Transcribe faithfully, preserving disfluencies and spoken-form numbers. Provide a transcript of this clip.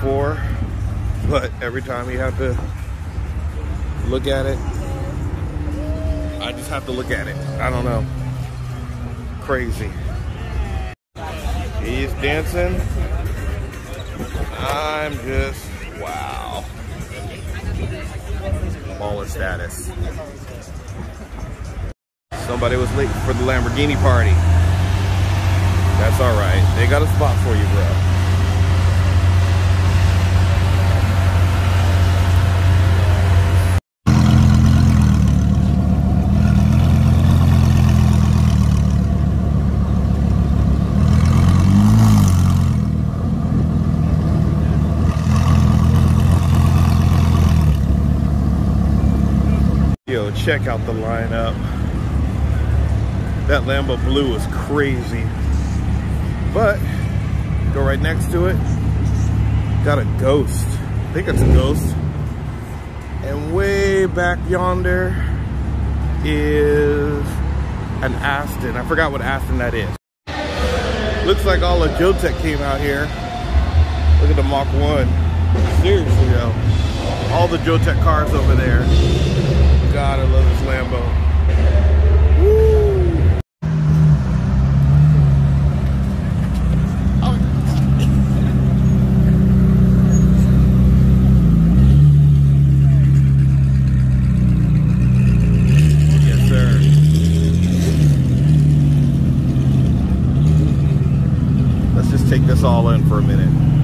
before, but every time you have to look at it, I just have to look at it. I don't know. Crazy. He's dancing. I'm just, wow. Baller status. Somebody was late for the Lamborghini party. That's all right. They got a spot for you, bro. Yo, check out the lineup. That Lambo blue is crazy. But, go right next to it. Got a ghost. I think it's a ghost. And way back yonder is an Aston. I forgot what Aston that is. Looks like all of Giltech came out here. Look at the Mach one. Seriously, yo. All the Giltech cars over there. God, I love this Lambo. Woo! Oh. Yes, sir. Let's just take this all in for a minute.